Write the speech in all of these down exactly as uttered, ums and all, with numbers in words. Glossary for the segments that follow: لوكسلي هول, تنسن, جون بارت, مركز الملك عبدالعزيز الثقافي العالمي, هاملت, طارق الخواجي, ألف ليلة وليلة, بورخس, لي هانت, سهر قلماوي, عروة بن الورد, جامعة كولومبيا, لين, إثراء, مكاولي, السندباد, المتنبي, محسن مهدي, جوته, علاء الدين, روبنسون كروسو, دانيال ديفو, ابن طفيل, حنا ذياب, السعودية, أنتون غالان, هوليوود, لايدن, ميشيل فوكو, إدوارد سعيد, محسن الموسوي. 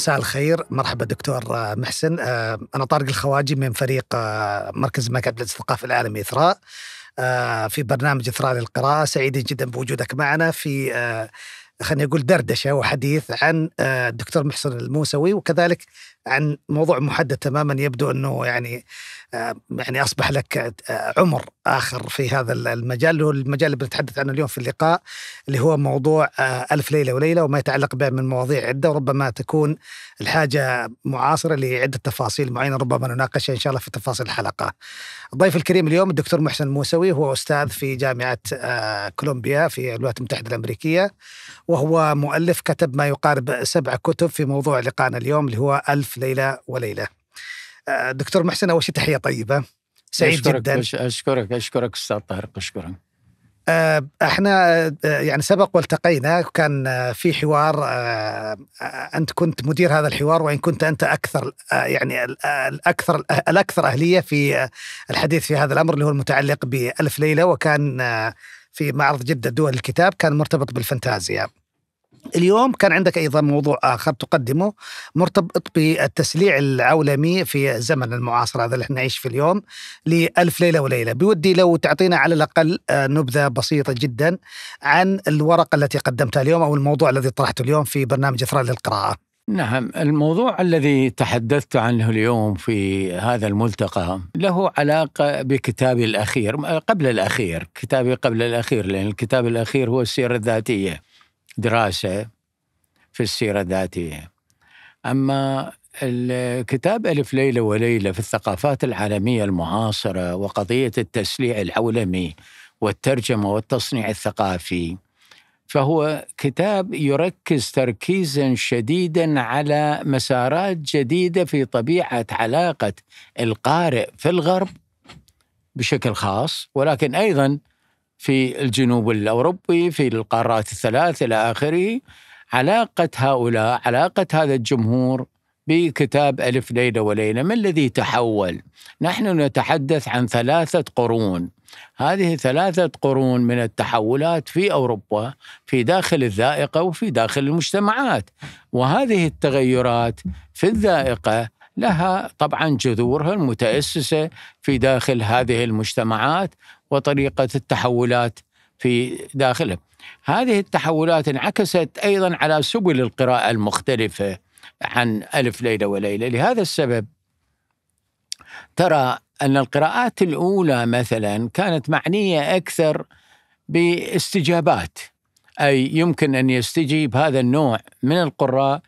مساء الخير، مرحبا دكتور محسن. أنا طارق الخواجي من فريق مركز الملك عبدالعزيز الثقافي العالمي إثراء في برنامج اثراء للقراءة. سعيدين جدا بوجودك معنا في خليني أقول دردشة وحديث عن الدكتور محسن الموسوي، وكذلك عن موضوع محدد تماما، يبدو أنه يعني يعني أصبح لك عمر آخر في هذا المجال، هو المجال اللي بنتحدث عنه اليوم في اللقاء، اللي هو موضوع ألف ليلة وليلة وما يتعلق به من مواضيع عدة، وربما تكون الحاجة معاصرة لعدة تفاصيل معينة ربما نناقشها إن شاء الله في تفاصيل الحلقة. الضيف الكريم اليوم الدكتور محسن الموسوي، هو أستاذ في جامعة كولومبيا في الولايات المتحدة الأمريكية، وهو مؤلف كتب ما يقارب سبع كتب في موضوع لقاءنا اليوم اللي هو ألف ليلة وليلة. دكتور محسن، أول شيء تحية طيبة، سعيد أشكرك جدا. أشكرك أشكرك أستاذ طارق، أشكرك. احنا يعني سبق والتقينا، كان في حوار، أنت كنت مدير هذا الحوار، وإن كنت أنت أكثر يعني الأكثر الأكثر أهلية في الحديث في هذا الأمر اللي هو المتعلق بألف ليلة، وكان في معرض جده دول الكتاب، كان مرتبط بالفانتازيا. اليوم كان عندك أيضا موضوع آخر تقدمه مرتبط بالتسليع العولمي في الزمن المعاصر هذا اللي احنا نعيش في اليوم لألف ليلة وليلة. بودي لو تعطينا على الأقل نبذة بسيطة جدا عن الورقة التي قدمتها اليوم أو الموضوع الذي طرحته اليوم في برنامج اثراء للقراءة. نعم، الموضوع الذي تحدثت عنه اليوم في هذا الملتقى له علاقة بكتابي الأخير قبل الأخير، كتابي قبل الأخير، لأن الكتاب الأخير هو السيرة الذاتية، دراسة في السيرة الذاتية. أما الكتاب ألف ليلة وليلة في الثقافات العالمية المعاصرة وقضية التسليع العولمي والترجمة والتصنيع الثقافي، فهو كتاب يركز تركيزا شديدا على مسارات جديدة في طبيعة علاقة القارئ في الغرب بشكل خاص، ولكن أيضا في الجنوب الأوروبي، في القارات الثلاث إلى آخره، علاقة هؤلاء، علاقة هذا الجمهور بكتاب ألف ليلة وليلة. ما الذي تحول؟ نحن نتحدث عن ثلاثة قرون، هذه ثلاثة قرون من التحولات في أوروبا، في داخل الذائقة وفي داخل المجتمعات، وهذه التغيرات في الذائقة لها طبعا جذورها المتأسسة في داخل هذه المجتمعات وطريقة التحولات في داخله. هذه التحولات انعكست أيضا على سبل القراءة المختلفة عن ألف ليلة وليلة. لهذا السبب ترى أن القراءات الأولى مثلا كانت معنية أكثر باستجابات، أي يمكن أن يستجيب هذا النوع من القراء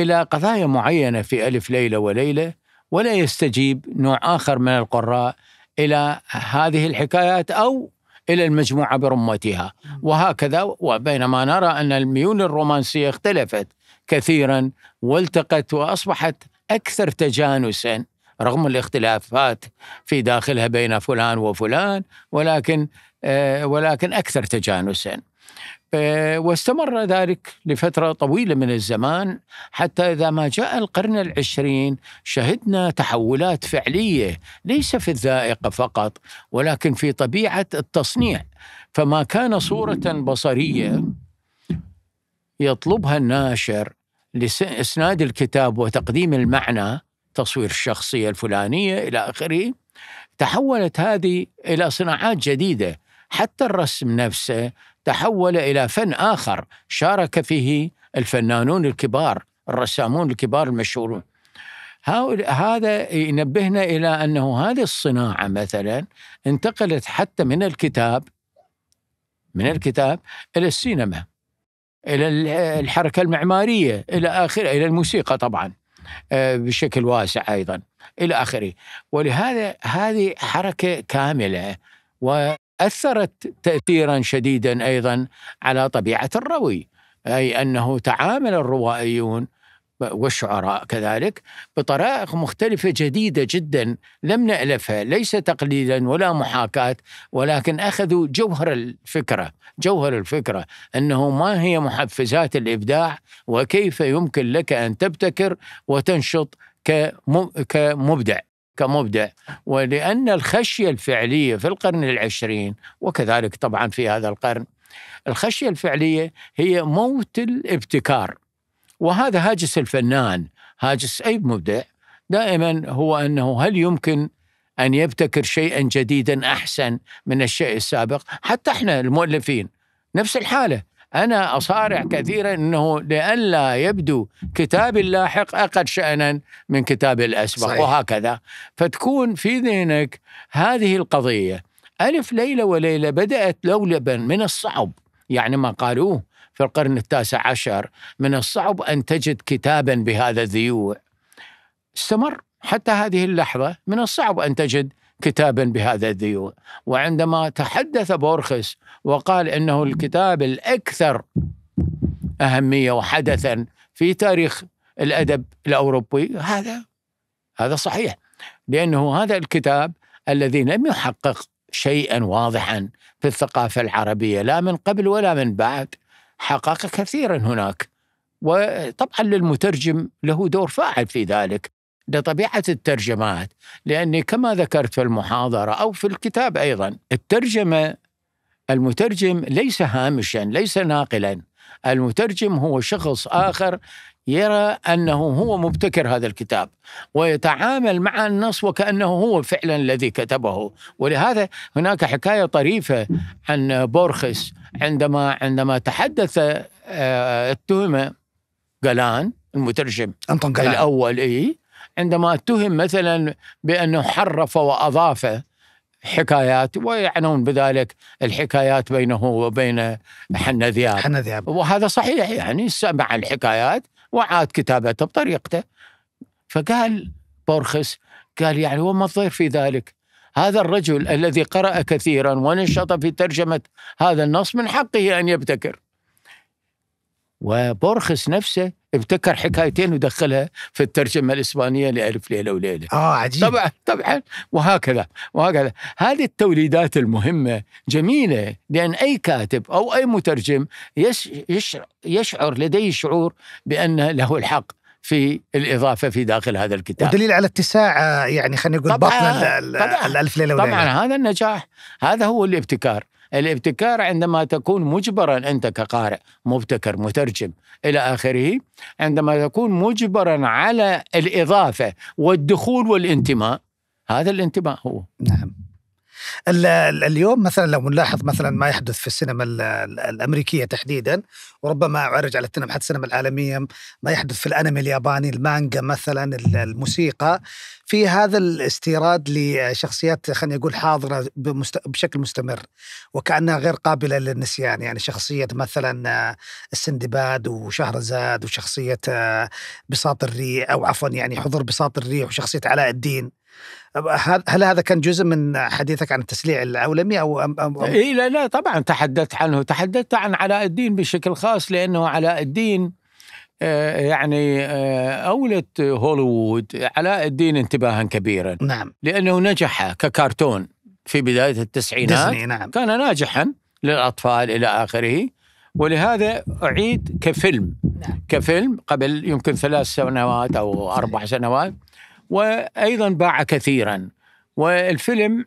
إلى قضايا معينة في ألف ليلة وليلة، ولا يستجيب نوع آخر من القراء إلى هذه الحكايات أو إلى المجموعة برمتها، وهكذا. وبينما نرى أن الميول الرومانسية اختلفت كثيرا والتقت وأصبحت أكثر تجانسا رغم الاختلافات في داخلها بين فلان وفلان، ولكن آه ولكن أكثر تجانسا. واستمر ذلك لفترة طويلة من الزمان، حتى إذا ما جاء القرن العشرين شهدنا تحولات فعلية ليس في الذائقة فقط، ولكن في طبيعة التصنيع. فما كان صورة بصرية يطلبها الناشر لإسناد الكتاب وتقديم المعنى، تصوير الشخصية الفلانية إلى آخره، تحولت هذه إلى صناعات جديدة. حتى الرسم نفسه تحول إلى فن آخر شارك فيه الفنانون الكبار، الرسامون الكبار المشهورون. هذا ينبهنا إلى أنه هذه الصناعة مثلا انتقلت حتى من الكتاب من الكتاب إلى السينما، إلى الحركة المعمارية إلى آخره، إلى الموسيقى طبعا بشكل واسع أيضا إلى آخره. ولهذا هذه حركة كاملة، و أثرت تأثيرا شديدا أيضا على طبيعة الروي، أي أنه تعامل الروائيون والشعراء كذلك بطرائق مختلفة جديدة جدا لم نألفها، ليس تقليدا ولا محاكاة، ولكن أخذوا جوهر الفكرة جوهر الفكرة أنه ما هي محفزات الإبداع، وكيف يمكن لك أن تبتكر وتنشط كمبدع كمبدع ولأن الخشية الفعلية في القرن العشرين، وكذلك طبعا في هذا القرن، الخشية الفعلية هي موت الابتكار، وهذا هاجس الفنان هذا الشيء مبدع دائما هو أنه هل يمكن أن يبتكر شيئا جديدا أحسن من الشيء السابق. حتى إحنا المؤلفين نفس الحالة، أنا أصارع كثيرا أنه لئلا يبدو كتاب اللاحق أقل شأنا من كتاب الأسبق. صحيح. وهكذا فتكون في ذهنك هذه القضية. ألف ليلة وليلة بدأت لولبا من الصعب، يعني ما قالوه في القرن التاسع عشر، من الصعب أن تجد كتابا بهذا الذيوع. استمر حتى هذه اللحظة، من الصعب أن تجد كتابا بهذا الذيوع. وعندما تحدث بورخس وقال إنه الكتاب الأكثر أهمية وحدثا في تاريخ الأدب الأوروبي، هذا هذا صحيح، لأنه هذا الكتاب الذي لم يحقق شيئا واضحا في الثقافة العربية لا من قبل ولا من بعد حقق كثيرا هناك. وطبعا للمترجم له دور فاعل في ذلك، لطبيعة الترجمات، لأني كما ذكرت في المحاضرة أو في الكتاب أيضا الترجمة، المترجم ليس هامشا ليس ناقلا، المترجم هو شخص آخر يرى أنه هو مبتكر هذا الكتاب ويتعامل مع النص وكأنه هو فعلا الذي كتبه. ولهذا هناك حكاية طريفة عن بورخس عندما عندما تحدث اتهم غالان المترجم أنتون غالان الأول، إيه عندما اتهم مثلا بأنه حرف وأضاف حكايات ويعنون بذلك الحكايات بينه وبين حنا ذياب. حنا ذياب وهذا صحيح، يعني سمع الحكايات وعاد كتابته بطريقته. فقال بورخس قال يعني وما الضير في ذلك، هذا الرجل الذي قرأ كثيرا ونشط في ترجمة هذا النص من حقه أن يبتكر. وبورخس نفسه ابتكر حكايتين ودخلها في الترجمة الإسبانية لألف ليلة وليلة. آه عجيب. طبعا طبعا وهكذا وهكذا هذه التوليدات المهمة جميلة، لأن أي كاتب أو أي مترجم يش يش يشعر لديه شعور بأن له الحق في الإضافة في داخل هذا الكتاب، ودليل على اتساع يعني خلينا نقول بطن الألف ليلة وليلة. طبعا هذا النجاح، هذا هو الابتكار. الابتكار عندما تكون مجبرا أنت كقارئ مبتكر مترجم إلى آخره، عندما تكون مجبرا على الإضافة والدخول والانتماء، هذا الانتماء هو. نعم. اليوم مثلا لو نلاحظ مثلا ما يحدث في السينما الأمريكية تحديدا، وربما أعرج على التنبحات السينما العالمية، ما يحدث في الأنمي الياباني، المانجا مثلا، الموسيقى، في هذا الاستيراد لشخصيات خلينا نقول حاضرة بشكل مستمر وكأنها غير قابلة للنسيان. يعني شخصية مثلا السندباد وشهرزاد، وشخصية بساط الريح أو عفوا يعني حضور بساط الريح، وشخصية علاء الدين. هل هذا كان جزء من حديثك عن التسليع العولمي أو أم أم أم؟ إيه لا لا طبعا تحدثت عنه، تحدثت عن علاء الدين بشكل خاص، لأنه علاء الدين آه يعني آه أولت هوليوود علاء الدين انتباها كبيرا. نعم. لأنه نجح ككارتون في بداية التسعينات. نعم. كان ناجحا للأطفال إلى آخره، ولهذا أعيد كفيلم. نعم. كفيلم قبل يمكن ثلاث سنوات أو أربع سنوات، وأيضا باع كثيرا. والفيلم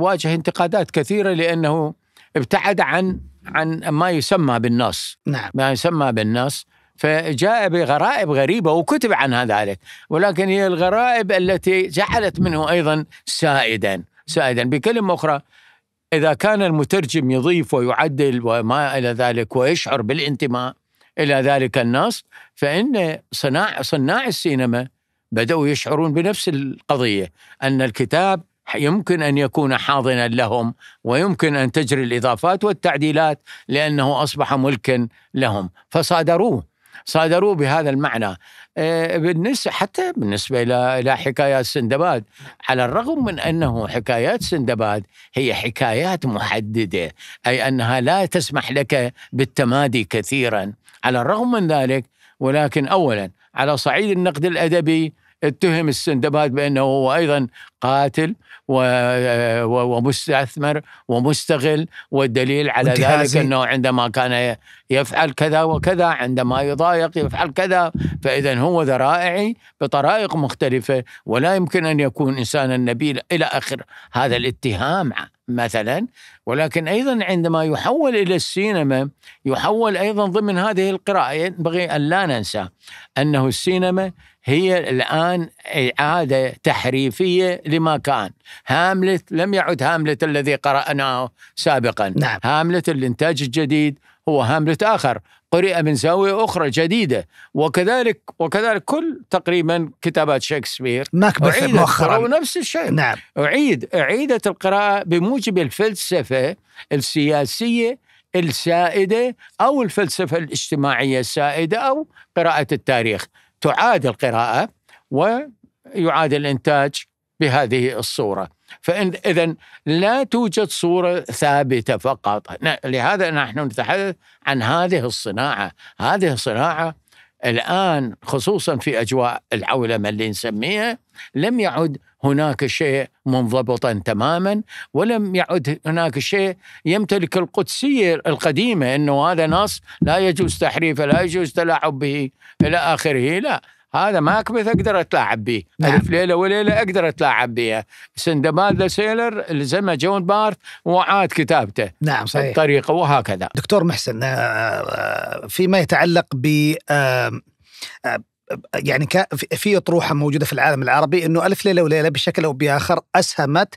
واجه انتقادات كثيرة لأنه ابتعد عن عن ما يسمى بالنص. نعم. ما يسمى بالنص، فجاء بغرائب غريبة وكتب عنها ذلك، ولكن هي الغرائب التي جعلت منه أيضا سائدا سائدا. بكلمة أخرى، إذا كان المترجم يضيف ويعدل وما إلى ذلك ويشعر بالانتماء إلى ذلك النص، فإن صناع صناع السينما بدأوا يشعرون بنفس القضية، أن الكتاب يمكن أن يكون حاضنا لهم ويمكن أن تجري الإضافات والتعديلات لأنه أصبح ملكا لهم، فصادروه صادروه بهذا المعنى. بالنسبة حتى بالنسبة إلى حكايات سندباد، على الرغم من أنه حكايات سندباد هي حكايات محددة، أي أنها لا تسمح لك بالتمادي كثيرا، على الرغم من ذلك ولكن أولا على صعيد النقد الأدبي اتهم السندباد بأنه هو أيضا قاتل ومستثمر ومستغل، والدليل على ذلك أنه عندما كان يفعل كذا وكذا، عندما يضايق يفعل كذا. فإذا هو ذرائعي بطرائق مختلفة، ولا يمكن أن يكون إنسانا نبيلا إلى آخر هذا الاتهام مثلا. ولكن أيضا عندما يحول إلى السينما يحول أيضا ضمن هذه القراءة. ينبغي أن لا ننسى أنه السينما هي الآن إعادة تحريفية لما كان. هاملت لم يعد هاملت الذي قرأناه سابقا. نعم. هاملت الإنتاج الجديد هو هاملت آخر قرئ من زاوية أخرى جديدة، وكذلك وكذلك كل تقريبا كتابات شكسبير مكبث مؤخرا ونفس الشيء. نعم. أعيد أعيدة القراءة بموجب الفلسفة السياسية السائدة أو الفلسفة الاجتماعية السائدة أو قراءة التاريخ. تعاد القراءة ويعاد الإنتاج بهذه الصورة. فإذن لا توجد صورة ثابتة فقط. لهذا نحن نتحدث عن هذه الصناعة. هذه الصناعة الآن خصوصا في أجواء العولمة اللي نسميها لم يعد هناك شيء منضبطا تماما، ولم يعد هناك شيء يمتلك القدسية القديمة أنه هذا نص لا يجوز تحريفه، لا يجوز تلاعب به إلى آخره. لا، هذا ماكبث أقدر أتلاعب به. نعم. ألف ليلة وليلة أقدر أتلاعب بها. سندباد لسيلر لزمه جون بارت وعاد كتابته. نعم صحيح. الطريقة وهكذا. دكتور محسن، فيما يتعلق ب يعني في أطروحة موجودة في العالم العربي أنه ألف ليلة وليلة بشكل أو بآخر أسهمت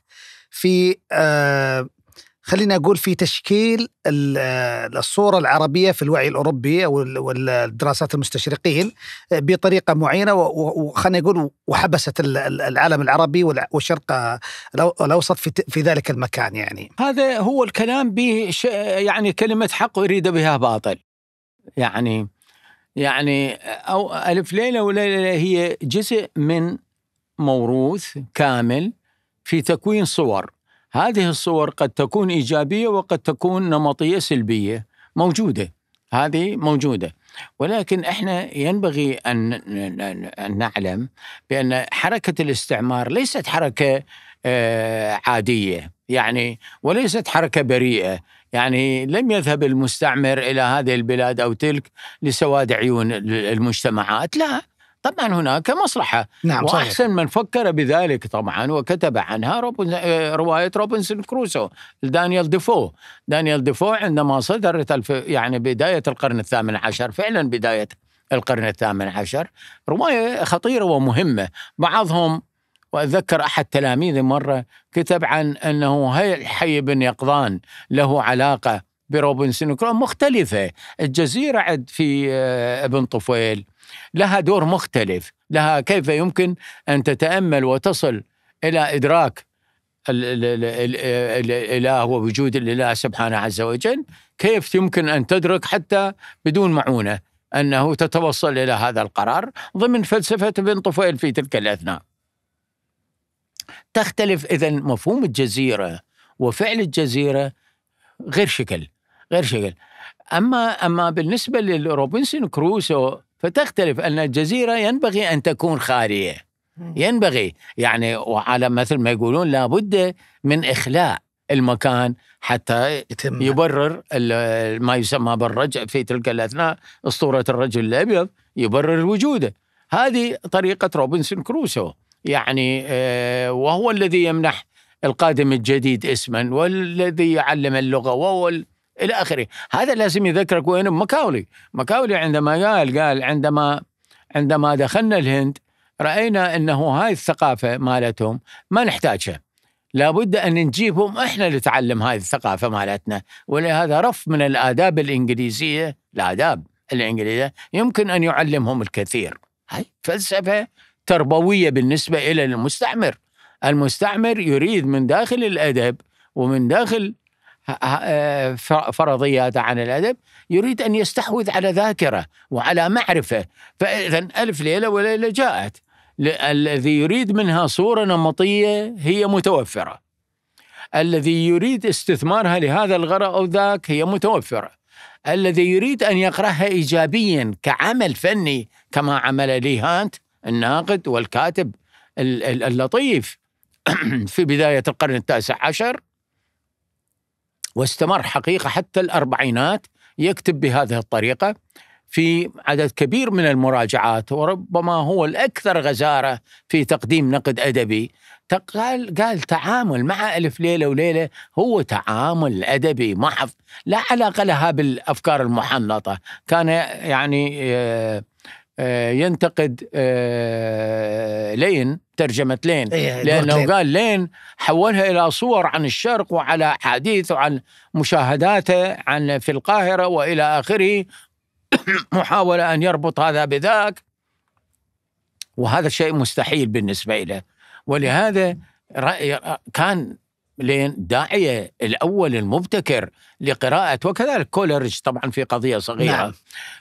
في خلينا أقول في تشكيل الصورة العربية في الوعي الأوروبي والدراسات المستشرقين بطريقة معينة، وخلينا أقول وحبست العالم العربي والشرق الأوسط في ذلك المكان. يعني هذا هو الكلام به، يعني كلمة حق أريد بها باطل. يعني يعني أو ألف ليلة وليلة هي جزء من موروث كامل في تكوين صور. هذه الصور قد تكون إيجابية وقد تكون نمطية سلبية، موجودة، هذه موجودة. ولكن إحنا ينبغي أن نعلم بأن حركة الاستعمار ليست حركة عادية، يعني وليست حركة بريئة. يعني لم يذهب المستعمر إلى هذه البلاد أو تلك لسواد عيون المجتمعات، لا، طبعا هناك مصلحة. نعم وأحسن صحيح. من فكر بذلك طبعا وكتب عنها رواية روبنسون كروسو دانيال ديفو. دانيال ديفو عندما صدرت يعني بداية القرن الثامن عشر، فعلا بداية القرن الثامن عشر، رواية خطيرة ومهمة. بعضهم، وأتذكر أحد تلاميذي مرة كتب عن أنه حي بن يقظان له علاقة بروبنسون كروسو مختلفة. الجزيرة عد في ابن طفيل لها دور مختلف، لها كيف يمكن أن تتأمل وتصل إلى إدراك الإله ووجود الإله سبحانه عز وجل، كيف يمكن أن تدرك حتى بدون معونة أنه تتوصل إلى هذا القرار ضمن فلسفة ابن طفيل في تلك الأثناء. تختلف إذن مفهوم الجزيرة وفعل الجزيرة، غير شكل غير شكل. أما أما بالنسبة لروبنسون كروسو فتختلف، أن الجزيرة ينبغي أن تكون خالية، ينبغي يعني وعلى مثل ما يقولون لابد من إخلاء المكان حتى يبرر ما يسمى بالرجع في تلك الأثناء، أسطورة الرجل الأبيض يبرر وجوده. هذه طريقة روبنسون كروسو، يعني وهو الذي يمنح القادم الجديد اسما والذي يعلم اللغة وهو إلى آخره. هذا لازم يذكرك وين مكاولي. مكاولي عندما قال قال عندما عندما دخلنا الهند رأينا أنه هاي الثقافة مالتهم ما نحتاجها، لابد أن نجيبهم إحنا لتعلم هاي الثقافة مالتنا. ولهذا رف من الآداب الإنجليزية، الآداب الإنجليزية يمكن أن يعلمهم الكثير. هاي فلسفة تربوية بالنسبة إلى المستعمر. المستعمر يريد من داخل الأدب ومن داخل فرضيات عن الأدب يريد أن يستحوذ على ذاكرة وعلى معرفة. فإذن ألف ليلة وليلة جاءت الذي يريد منها صورة نمطية هي متوفرة، الذي يريد استثمارها لهذا الغرض أو ذاك هي متوفرة، الذي يريد أن يقرأها إيجابيا كعمل فني كما عمل لي هانت الناقد والكاتب اللطيف في بداية القرن التاسع عشر، واستمر حقيقة حتى الأربعينات يكتب بهذه الطريقة في عدد كبير من المراجعات، وربما هو الأكثر غزارة في تقديم نقد أدبي. قال قال تعامل مع ألف ليلة وليلة هو تعامل أدبي محض، لا علاقة لها بالأفكار المحنطة. كان يعني ينتقد لين، ترجمة لين، لأنه قال لين حولها إلى صور عن الشرق وعلى حديث وعن مشاهداته عن في القاهرة وإلى آخره، محاولة أن يربط هذا بذاك، وهذا شيء مستحيل بالنسبة له. ولهذا كان لين داعية الأول المبتكر لقراءة، وكذلك كولرج طبعا في قضية صغيرة. نعم.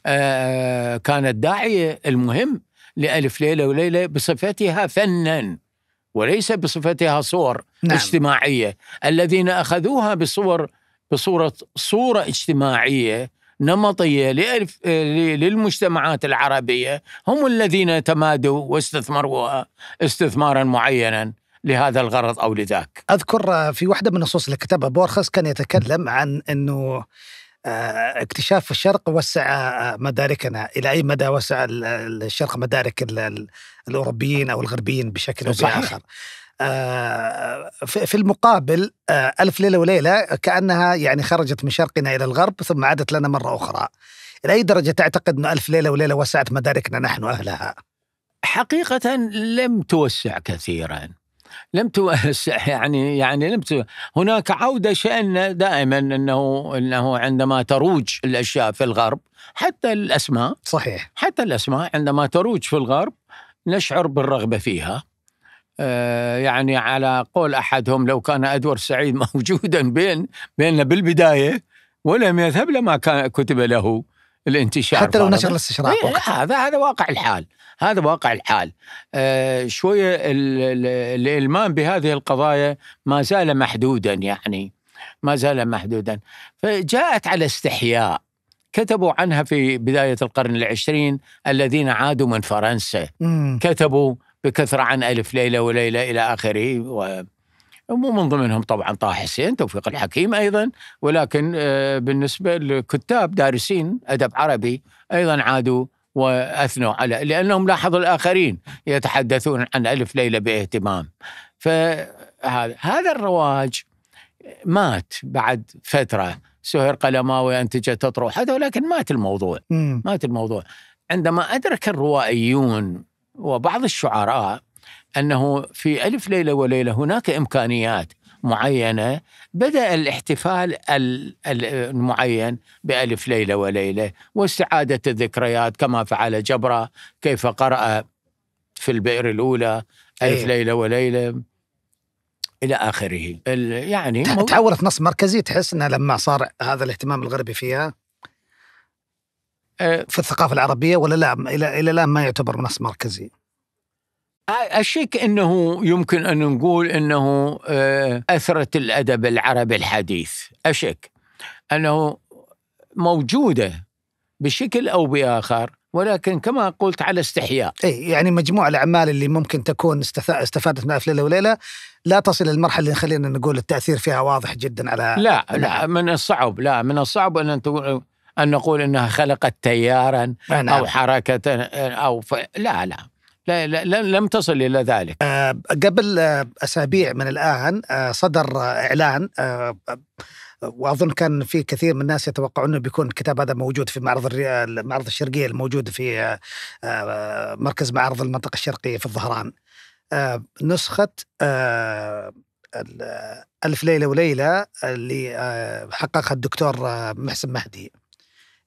آه كان الداعية المهم لألف ليلة وليلة بصفتها فناً وليس بصفتها صور. نعم. اجتماعية. الذين أخذوها بصور بصورة صورة اجتماعية نمطية لألف للمجتمعات العربية هم الذين تمادوا واستثمروها استثماراً معيناً لهذا الغرض أو لذاك. أذكر في واحدة من النصوص اللي كتبها بورخس كان يتكلم عن أنه اكتشاف الشرق وسع مداركنا، إلى أي مدى وسع الشرق مدارك الأوروبيين أو الغربيين بشكل أو بآخر. في المقابل ألف ليلة وليلة كأنها يعني خرجت من شرقنا إلى الغرب ثم عادت لنا مرة أخرى. إلى أي درجة تعتقد أن ألف ليلة وليلة وسعت مداركنا نحن أهلها؟ حقيقة لم توسع كثيراً، لم توسع يعني يعني لم توسع. هناك عودة شأن دائما أنه أنه عندما تروج الأشياء في الغرب، حتى الأسماء، صحيح، حتى الأسماء عندما تروج في الغرب نشعر بالرغبة فيها. آه يعني على قول أحدهم لو كان إدوارد سعيد موجودا بين بيننا بالبداية ولم يذهب لما كان كتب له الانتشار، حتى لو نشر الاستشراق. هذا هذا واقع الحال، هذا واقع الحال. آه شوية الإلمام بهذه القضايا ما زال محدودا، يعني ما زال محدودا. فجاءت على استحياء كتبوا عنها في بداية القرن العشرين الذين عادوا من فرنسا. مم. كتبوا بكثرة عن ألف ليلة وليلة إلى آخره، و ومن ضمنهم طبعا طه حسين، توفيق الحكيم أيضا. ولكن بالنسبة لكتاب دارسين أدب عربي أيضا عادوا وأثنوا على، لأنهم لاحظوا الآخرين يتحدثون عن ألف ليلة باهتمام. فهذا الرواج مات بعد فترة. سهر قلماوي أنتجت تطروحه، ولكن مات الموضوع. م. مات الموضوع عندما أدرك الروائيون وبعض الشعراء أنه في ألف ليلة وليلة هناك إمكانيات معينة، بدأ الاحتفال المعين بألف ليلة وليلة واستعادة الذكريات، كما فعل جبرا كيف قرأ في البئر الأولى ألف ليلة وليلة إلى آخره. يعني تحولت نص مركزي، تحس أنها لما صار هذا الاهتمام الغربي فيها في الثقافة العربية، ولا لا إلى الآن ما يعتبر نص مركزي؟ أشك أنه يمكن أن نقول أنه أثرت الأدب العربي الحديث، أشك أنه موجودة بشكل أو بآخر، ولكن كما قلت على استحياء. إيه يعني مجموعة الأعمال اللي ممكن تكون استفادت من ألف ليلة وليلة لا تصل المرحلة اللي خلينا نقول التأثير فيها واضح جدا على لا لا, لا من الصعب لا من الصعب أن تقول أن نقول أنها خلقت تيارا أو حركة أو ف... لا لا لا, لا لم تصل إلى ذلك. آه قبل آه أسابيع من الآن آه صدر آه إعلان، آه وأظن كان في كثير من الناس يتوقعون أنه بيكون الكتاب هذا موجود في معرض المعرض الشرقية الموجود في آه آه مركز معرض المنطقة الشرقية في الظهران. آه نسخة آه ألف ليلة وليلة اللي آه حققها الدكتور آه محسن مهدي،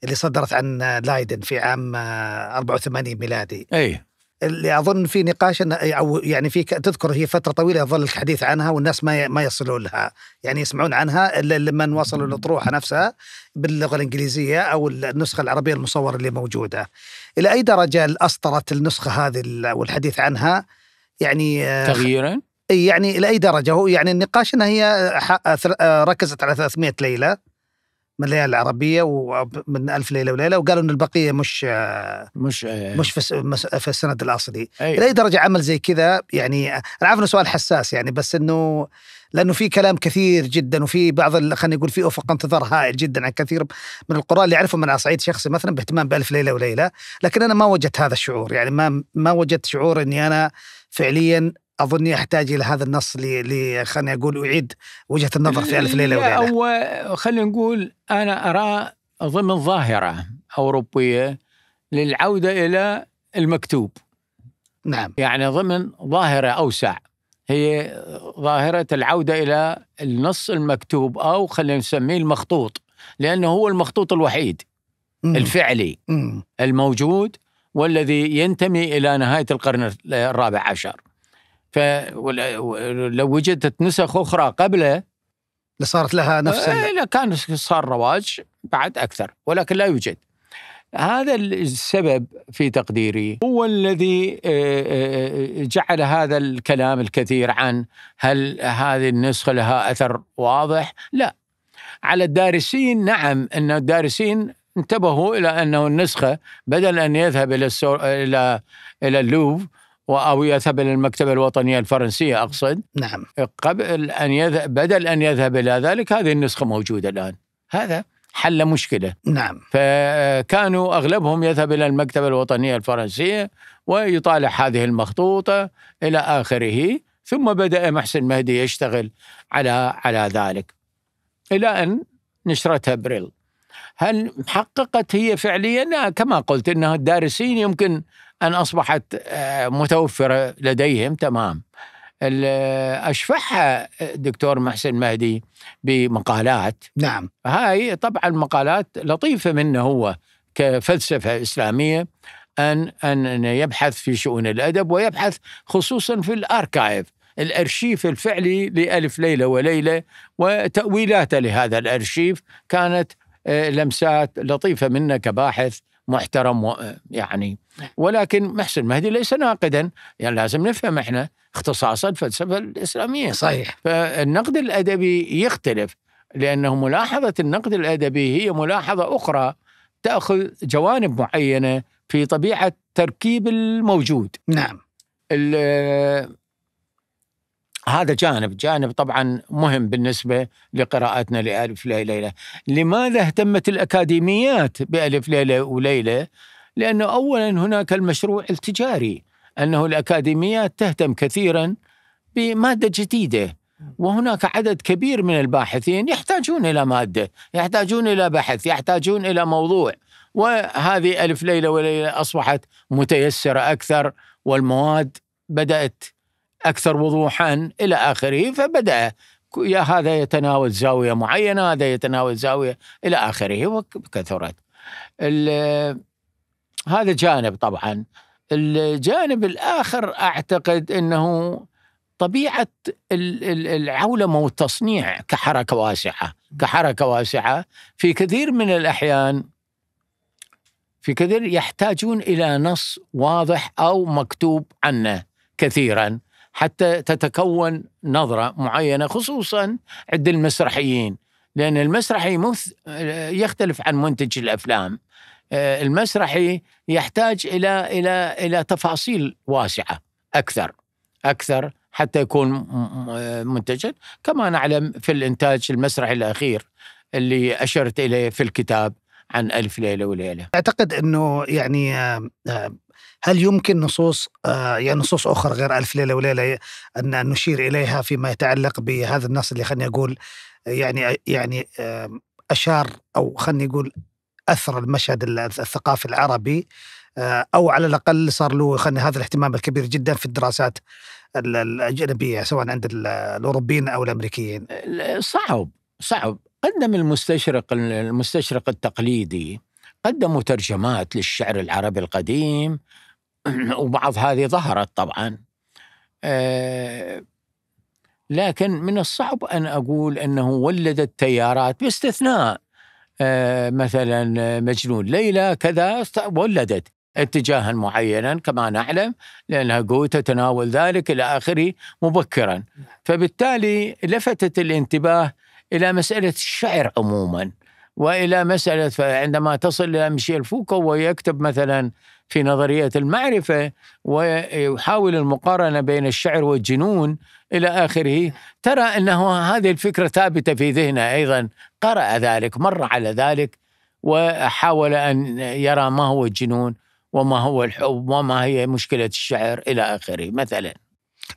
اللي صدرت عن آه لايدن في عام آه أربعة وثمانين ميلادي. أي اللي أظن في نقاش أو يعني في تذكر هي فترة طويلة يظل الحديث عنها والناس ما ما يصلوا لها، يعني يسمعون عنها إلا لمن وصلوا للأطروحة نفسها باللغة الإنجليزية أو النسخة العربية المصورة اللي موجودة. إلى أي درجة أسطرت النسخة هذه والحديث عنها يعني تغييرا؟ يعني إلى أي درجة هو يعني النقاش أنها هي ركزت على ثلاثمائة ليلة من الليالي العربية ومن ألف ليلة وليلة، وقالوا إن البقية مش مش أيه. مش في السند الأصلي. أيه. لأي درجة عمل زي كذا يعني؟ أنا عارف إنه سؤال حساس يعني، بس إنه لأنه في كلام كثير جدا، وفي بعض خلينا نقول في أفق انتظار هائل جدا عن كثير من القراء اللي أعرفهم من على صعيد شخصي مثلا باهتمام بألف ليلة وليلة، لكن أنا ما وجدت هذا الشعور يعني، ما ما وجدت شعور إني أنا فعليا أظني أحتاج إلى هذا النص اللي خلني أقول أعيد وجهة النظر في ألف ليلة وليلة. أو خلينا نقول أنا أرى ضمن ظاهرة أوروبية للعودة إلى المكتوب. نعم. يعني ضمن ظاهرة أوسع هي ظاهرة العودة إلى النص المكتوب، أو خلينا نسميه المخطوط، لأنه هو المخطوط الوحيد م. الفعلي م. الموجود، والذي ينتمي إلى نهاية القرن الرابع عشر. فلو وجدت نسخ أخرى قبله لصارت لها نفس لا كان صار رواج بعد أكثر، ولكن لا يوجد. هذا السبب في تقديري هو الذي جعل هذا الكلام الكثير عن هل هذه النسخة لها أثر واضح؟ لا. على الدارسين نعم، أن الدارسين انتبهوا إلى أنه النسخة بدل أن يذهب إلى إلى إلى اللوف أو يذهب إلى المكتبة الوطنية الفرنسية أقصد، نعم، قبل أن يذهب بدل أن يذهب إلى ذلك هذه النسخة موجودة الآن، هذا حل مشكلة. نعم. فكانوا أغلبهم يذهب إلى المكتبة الوطنية الفرنسية ويطالع هذه المخطوطة إلى آخره، ثم بدأ محسن مهدي يشتغل على على ذلك إلى أن نشرتها بريل. هل حققت هي فعليا؟ كما قلت إنها الدارسين يمكن أن أصبحت متوفرة لديهم. تمام. أشفعها الدكتور محسن مهدي بمقالات. نعم. هاي طبعا مقالات لطيفة منه هو كفلسفة إسلامية، أن أن يبحث في شؤون الأدب، ويبحث خصوصا في الأركايف، الأرشيف الفعلي لألف ليلة وليلة، وتأويلاته لهذا الأرشيف كانت لمسات لطيفة منه كباحث محترم يعني. ولكن محسن مهدي ليس ناقدا يعني، لازم نفهم احنا اختصاص الفلسفة الإسلامية. صحيح. فالنقد الأدبي يختلف، لأنه ملاحظة النقد الأدبي هي ملاحظة أخرى تأخذ جوانب معينة في طبيعة تركيب الموجود. نعم. هذا جانب جانب طبعا مهم بالنسبة لقراءتنا لألف ليلة. لماذا اهتمت الأكاديميات بألف ليلة وليلة؟ لأنه أولا هناك المشروع التجاري، أنه الأكاديميات تهتم كثيرا بمادة جديدة، وهناك عدد كبير من الباحثين يحتاجون إلى مادة، يحتاجون إلى بحث، يحتاجون إلى موضوع، وهذه ألف ليلة وليلة أصبحت متيسرة أكثر، والمواد بدأت أكثر وضوحا إلى آخره. فبدأ يا هذا يتناول زاوية معينة، هذا يتناول زاوية إلى آخره، وكثرت. هذا جانب. طبعا الجانب الآخر أعتقد أنه طبيعة العولمة والتصنيع كحركة واسعة، كحركة واسعة في كثير من الأحيان، في كثير يحتاجون إلى نص واضح أو مكتوب عنه كثيرا حتى تتكون نظرة معينة، خصوصا عند المسرحيين، لأن المسرحي يختلف عن منتج الأفلام. المسرحي يحتاج إلى إلى إلى تفاصيل واسعة أكثر أكثر حتى يكون منتجا. كما نعلم في الإنتاج المسرحي الأخير اللي أشرت إليه في الكتاب عن ألف ليلة وليلة، أعتقد أنه يعني هل يمكن نصوص يعني نصوص أخرى غير ألف ليلة وليلة أن نشير إليها فيما يتعلق بهذا النص اللي خلني أقول يعني يعني أشار أو خلني أقول أثر المشهد الثقافي العربي، أو على الأقل صار له خلني هذا الاهتمام الكبير جدا في الدراسات الأجنبية سواء عند الأوروبيين أو الأمريكيين؟ صعب صعب. قدم المستشرق المستشرق التقليدي قدموا ترجمات للشعر العربي القديم، وبعض هذه ظهرت طبعا، لكن من الصعب أن أقول أنه ولدت تيارات، باستثناء مثلا مجنون ليلى كذا ولدت اتجاها معينا كما نعلم، لأنها جوته تناول ذلك إلى آخره مبكرا، فبالتالي لفتت الانتباه إلى مسألة الشعر عموما، وإلى مسألة عندما تصل إلى ميشيل فوكو ويكتب مثلا في نظرية المعرفة ويحاول المقارنة بين الشعر والجنون إلى آخره، ترى أنه هذه الفكرة ثابتة في ذهنه أيضا، قرأ ذلك، مر على ذلك، وحاول أن يرى ما هو الجنون وما هو الحب وما هي مشكلة الشعر إلى آخره مثلا.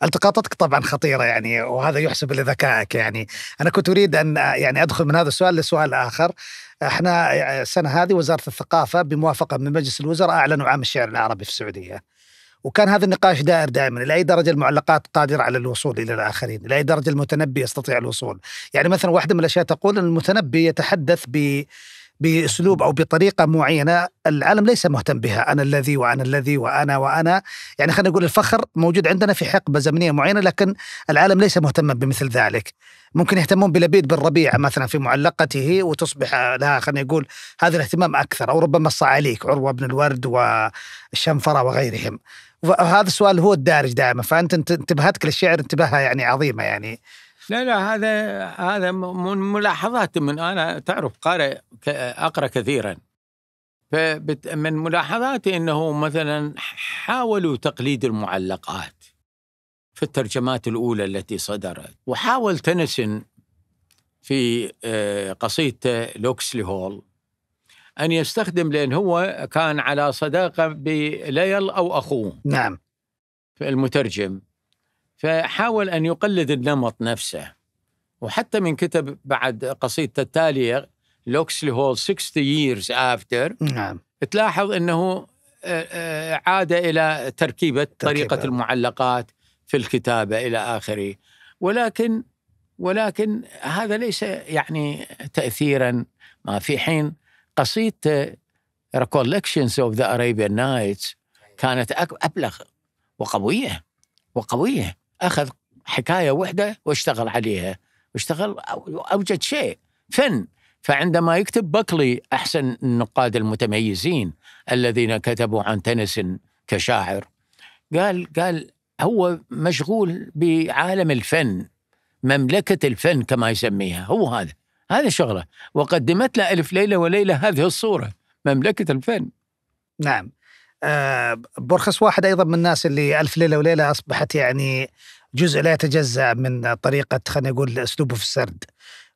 التقاطتك طبعا خطيرة يعني، وهذا يحسب لذكائك يعني. أنا كنت أريد أن يعني أدخل من هذا السؤال لسؤال آخر. احنا السنة هذه وزارة الثقافة بموافقة من مجلس الوزراء أعلنوا عام الشعر العربي في السعودية، وكان هذا النقاش دائر دائما، إلى أي درجة المعلقات قادرة على الوصول إلى الآخرين، إلى أي درجة المتنبي يستطيع الوصول. يعني مثلا واحدة من الأشياء تقول أن المتنبي يتحدث ب بأسلوب أو بطريقة معينة العالم ليس مهتم بها، أنا الذي وأنا الذي وأنا وأنا، يعني خلينا نقول الفخر موجود عندنا في حقبة زمنية معينة، لكن العالم ليس مهتما بمثل ذلك. ممكن يهتمون بلبيد بن ربيعة مثلا في معلقته وتصبح لها خلينا نقول هذا الاهتمام أكثر، أو ربما الصعاليك عروة بن الورد والشنفرة وغيرهم. وهذا السؤال هو الدارج دائما، فأنت انتبهتك للشعر انتباهها يعني عظيمة يعني. لا لا، هذا هذا من ملاحظات، من أنا تعرف قارئ أقرأ كثيرا، فمن ملاحظاتي أنه مثلا حاولوا تقليد المعلقات في الترجمات الأولى التي صدرت، وحاول تنسن في قصيدته لوكسلي هول أن يستخدم، لأن هو كان على صداقة بليل أو أخوه، نعم، المترجم، فحاول أن يقلد النمط نفسه. وحتى من كتب بعد قصيدته التالية لوكسلي هول sixty years after، نعم، تلاحظ أنه عاد إلى تركيبة طريقة المعلقات في الكتابة إلى آخره. ولكن ولكن هذا ليس يعني تأثيرا، ما في حين قصيدته Recollections of the Arabian Nights كانت أبلغ وقوية وقوية، أخذ حكاية وحدة واشتغل عليها، واشتغل أوجد شيء فن. فعندما يكتب بكلي أحسن النقاد المتميزين الذين كتبوا عن تنسن كشاعر، قال قال هو مشغول بعالم الفن، مملكة الفن كما يسميها، هو هذا هذا شغله. وقدمت له ألف ليلة وليلة هذه الصورة، مملكة الفن. نعم. بورخس واحد أيضا من الناس اللي ألف ليلة وليلة أصبحت يعني جزء لا يتجزأ من طريقة خلينا نقول أسلوبه في السرد،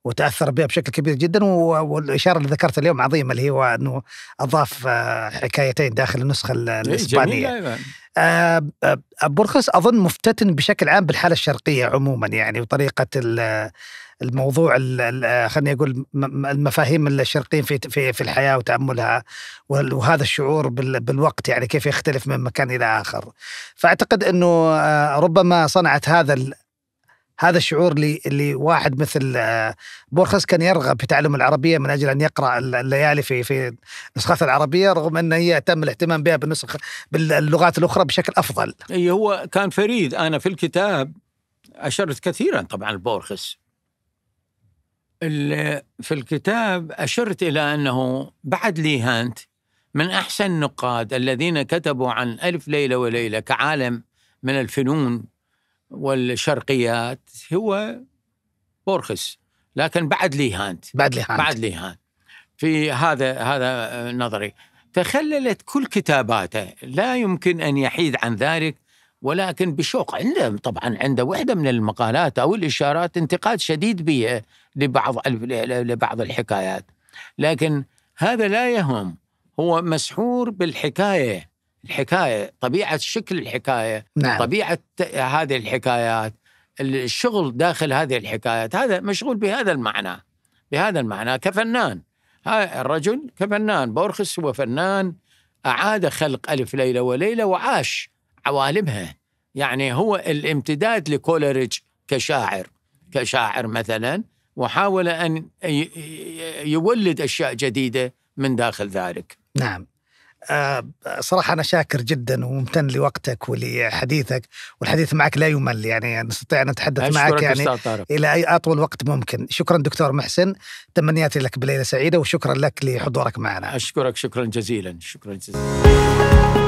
وتأثر بها بشكل كبير جدا. والإشارة اللي ذكرت اليوم عظيمة، اللي هو أنه أضاف حكايتين داخل النسخة الإسبانية. بورخس أظن مفتتن بشكل عام بالحالة الشرقية عموما يعني، وطريقة الموضوع خلينا نقول المفاهيم الشرقية في في في الحياة وتأملها، وهذا الشعور بالوقت يعني كيف يختلف من مكان إلى آخر. فأعتقد أنه ربما صنعت هذا هذا الشعور اللي اللي واحد مثل بورخس كان يرغب في تعلم العربية من أجل أن يقرأ الليالي في في نسخة العربية، رغم أن هي تم الاهتمام بها بالنسخ باللغات الأخرى بشكل أفضل. أي هو كان فريد. أنا في الكتاب أشرت كثيرا طبعا بورخس، في الكتاب أشرت إلى أنه بعد لي هانت من أحسن النقاد الذين كتبوا عن ألف ليلة وليلة كعالم من الفنون والشرقيات هو بورخس، لكن بعد لي هانت بعد لي هانت بعد لي هانت في هذا هذا نظري. تخللت كل كتاباته، لا يمكن أن يحيد عن ذلك، ولكن بشوق. عنده طبعا عنده وحدة من المقالات أو الإشارات انتقاد شديد بها لبعض لبعض الحكايات، لكن هذا لا يهم، هو مسحور بالحكاية، الحكاية، طبيعة شكل الحكاية، نعم، طبيعة هذه الحكايات، الشغل داخل هذه الحكايات، هذا مشغول بهذا المعنى بهذا المعنى كفنان. هذا الرجل كفنان، بورخس هو فنان، أعاد خلق ألف ليلة وليلة وعاش عوالمها. يعني هو الامتداد لكولرج كشاعر كشاعر مثلا، وحاول أن يولد أشياء جديدة من داخل ذلك. نعم. صراحة أنا شاكر جدا وممتن لوقتك ولحديثك، والحديث معك لا يمل يعني، نستطيع أن نتحدث معك يعني إلى أي أطول وقت ممكن. شكرا دكتور محسن، تمنياتي لك بليلة سعيدة، وشكرا لك لحضورك معنا. أشكرك شكرا جزيلا شكرا جزيلا